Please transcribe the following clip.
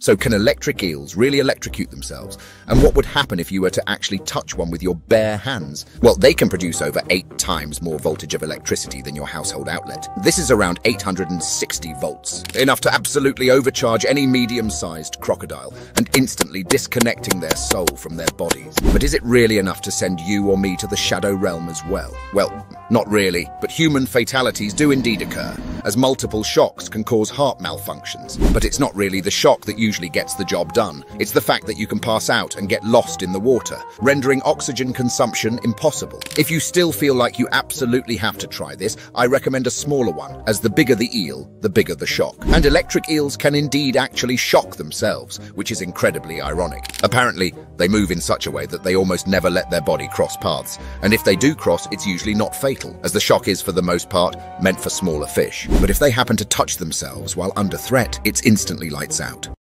So can electric eels really electrocute themselves? And what would happen if you were to actually touch one with your bare hands? Well, they can produce over 8 times more voltage of electricity than your household outlet. This is around 860 volts, enough to absolutely overcharge any medium-sized crocodile and instantly disconnecting their soul from their bodies. But is it really enough to send you or me to the shadow realm as well? Well, not really, but human fatalities do indeed occur, as multiple shocks can cause heart malfunctions. But it's not really the shock that usually gets the job done. It's the fact that you can pass out and get lost in the water, rendering oxygen consumption impossible. If you still feel like you absolutely have to try this, I recommend a smaller one, as the bigger the eel, the bigger the shock. And electric eels can indeed actually shock themselves, which is incredibly ironic. Apparently, they move in such a way that they almost never let their body cross paths, and if they do cross, it's usually not fatal, as the shock is, for the most part, meant for smaller fish. But if they happen to touch themselves while under threat, it's instantly lights out.